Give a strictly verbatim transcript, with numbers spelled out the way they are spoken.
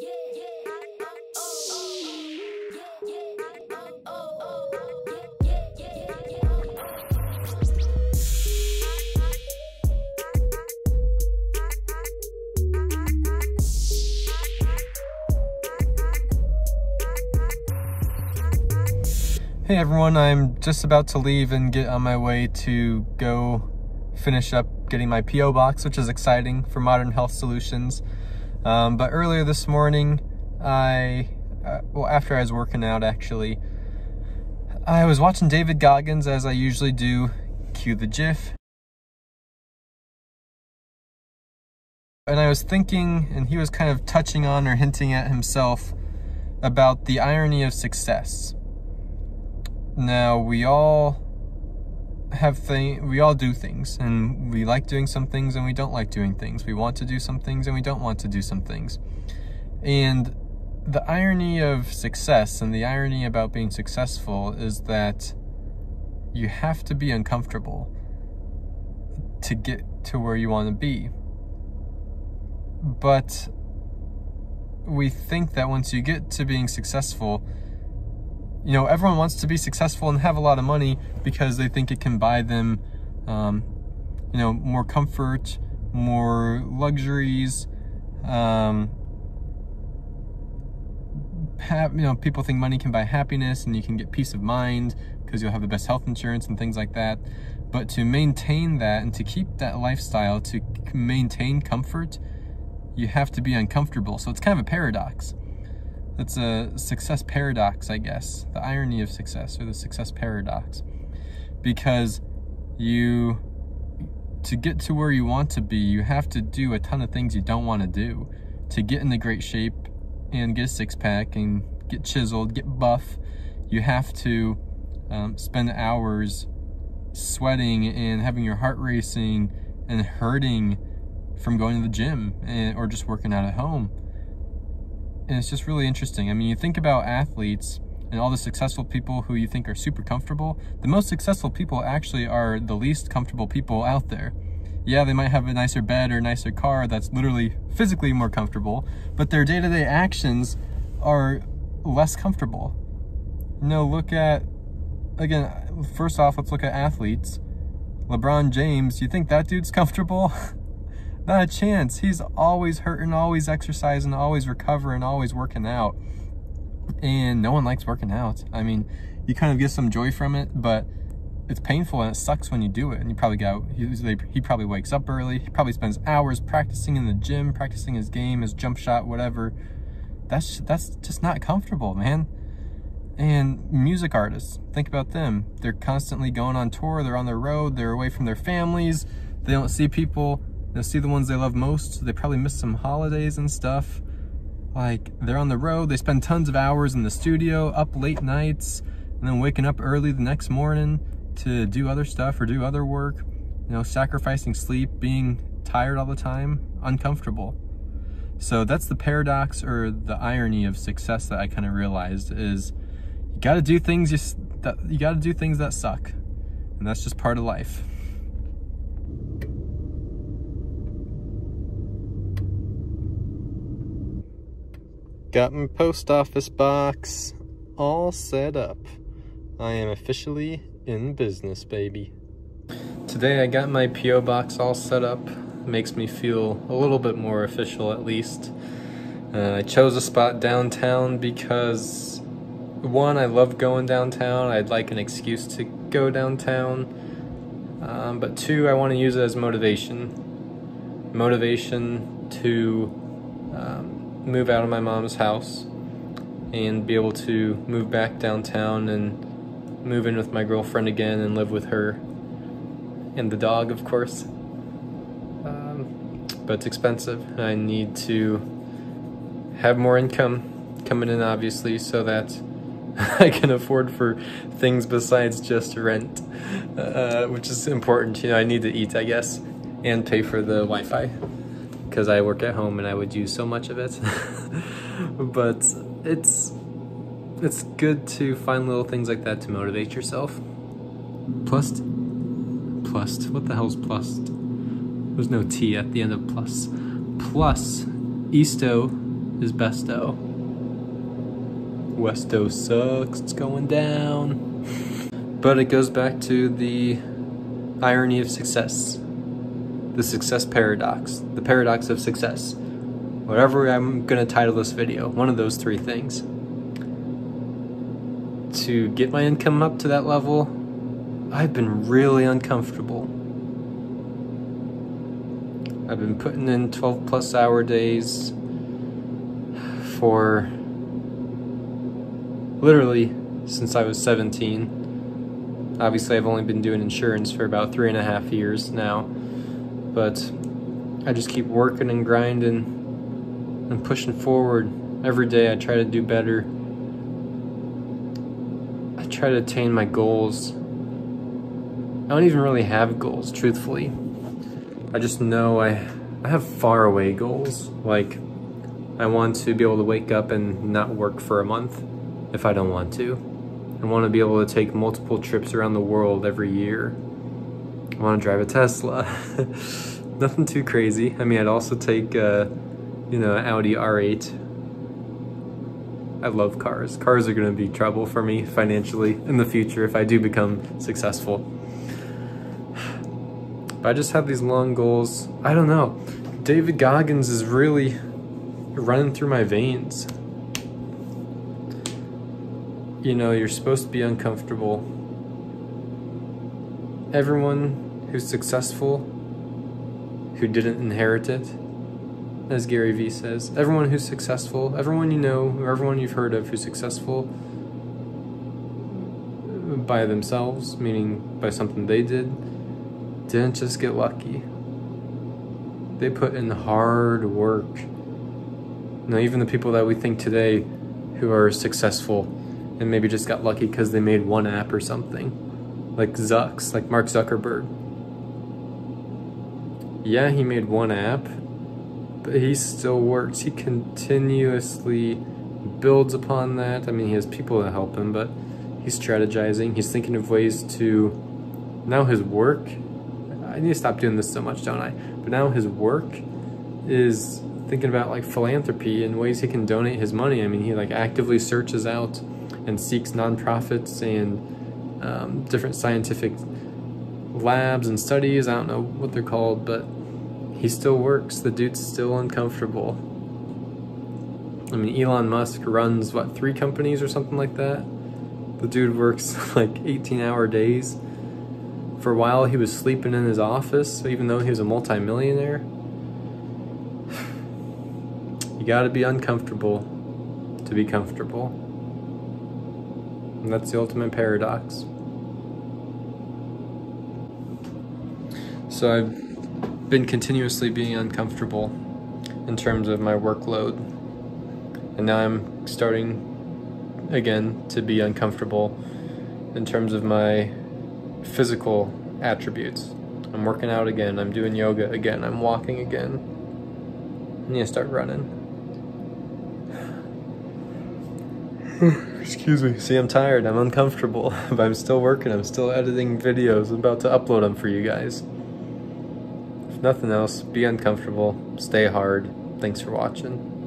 Hey everyone, I'm just about to leave and get on my way to go finish up getting my P O box, which is exciting for Modern Health Solutions. Um, but earlier this morning, I, uh, well after I was working out actually, I was watching David Goggins as I usually do, cue the GIF. And I was thinking, and he was kind of touching on or hinting at himself about the irony of success. Now, we all have thing we all do things, and we like doing some things and we don't like doing things. We want to do some things and we don't want to do some things. And the irony of success and the irony about being successful is that you have to be uncomfortable to get to where you want to be. But we think that once you get to being successful, you know, everyone wants to be successful and have a lot of money because they think it can buy them, um, you know, more comfort, more luxuries. Um, have, you know, people think money can buy happiness and you can get peace of mind because you'll have the best health insurance and things like that. But to maintain that and to keep that lifestyle, to maintain comfort, you have to be uncomfortable. So it's kind of a paradox. That's a success paradox, I guess. The irony of success, or the success paradox. Because you, to get to where you want to be, you have to do a ton of things you don't want to do. To get into great shape and get a six-pack and get chiseled, get buff, you have to um, spend hours sweating and having your heart racing and hurting from going to the gym and, or just working out at home. And it's just really interesting. I mean, you think about athletes and all the successful people who you think are super comfortable. The most successful people actually are the least comfortable people out there. Yeah, they might have a nicer bed or a nicer car that's literally physically more comfortable, but their day-to-day actions are less comfortable. You know, look at, again, first off, let's look at athletes. LeBron James, you think that dude's comfortable? Not a chance. He's always hurting, always exercising, always recovering, always working out. And no one likes working out. I mean, you kind of get some joy from it, but it's painful and it sucks when you do it. And you probably go, he, he probably wakes up early. He probably spends hours practicing in the gym, practicing his game, his jump shot, whatever. That's, that's just not comfortable, man. And music artists, think about them. They're constantly going on tour. They're on the road. They're away from their families. They don't see people. They'll see the ones they love most, so they probably miss some holidays and stuff. Like, they're on the road, they spend tons of hours in the studio, up late nights, and then waking up early the next morning to do other stuff or do other work. You know, sacrificing sleep, being tired all the time, uncomfortable. So that's the paradox or the irony of success that I kind of realized is you got to do things you that you got to do things that suck, and that's just part of life. Got my post office box all set up. I am officially in business, baby. Today I got my P O box all set up. Makes me feel a little bit more official at least. Uh, I chose a spot downtown because, one, I love going downtown. I'd like an excuse to go downtown. Um, but two, I want to use it as motivation. Motivation to um, move out of my mom's house and be able to move back downtown and move in with my girlfriend again and live with her and the dog, of course. Um, but it's expensive. I need to have more income coming in, obviously, so that I can afford for things besides just rent, uh, which is important. You know, I need to eat, I guess, and pay for the Wi-Fi, because I work at home and I would use so much of it. But it's it's good to find little things like that to motivate yourself. Plus, plus, what the hell's plus? There's no T at the end of plus. Plus, Easto is Besto. Westo sucks, it's going down. But it goes back to the irony of success. The success paradox. The paradox of success. Whatever I'm gonna title this video, one of those three things. To get my income up to that level, I've been really uncomfortable. I've been putting in twelve plus hour days for literally since I was seventeen. Obviously I've only been doing insurance for about three and a half years now, but I just keep working and grinding and pushing forward. Every day I try to do better. I try to attain my goals. I don't even really have goals, truthfully. I just know I, I have faraway goals. Like, I want to be able to wake up and not work for a month if I don't want to. I want to be able to take multiple trips around the world every year. I want to drive a Tesla. Nothing too crazy. I mean, I'd also take, uh, you know, Audi R eight. I love cars. Cars are going to be trouble for me financially in the future if I do become successful. But I just have these long goals. I don't know. David Goggins is really running through my veins. You know, you're supposed to be uncomfortable. Everyone who's successful, who didn't inherit it, as Gary Vee says, everyone who's successful, everyone you know, or everyone you've heard of who's successful by themselves, meaning by something they did, didn't just get lucky. They put in hard work. Now, even the people that we think today who are successful and maybe just got lucky because they made one app or something, like Zucks, like Mark Zuckerberg. Yeah, he made one app, but he still works. He continuously builds upon that. I mean, he has people that help him, but he's strategizing. He's thinking of ways to, now his work, I need to stop doing this so much, don't I? But now his work is thinking about like philanthropy and ways he can donate his money. I mean, he like actively searches out and seeks nonprofits and um, different scientific labs and studies. I don't know what they're called, but he still works. The dude's still uncomfortable. I mean, Elon Musk runs, what, three companies or something like that? The dude works like eighteen hour days. For a while, he was sleeping in his office, even though he was a multimillionaire. You gotta be uncomfortable to be comfortable. And that's the ultimate paradox. So I've been continuously being uncomfortable in terms of my workload. And now I'm starting again to be uncomfortable in terms of my physical attributes. I'm working out again, I'm doing yoga again, I'm walking again. I need to start running. Excuse me. See, I'm tired, I'm uncomfortable, but I'm still working, I'm still editing videos, I'm about to upload them for you guys. If nothing else, be uncomfortable, stay hard. Thanks for watching.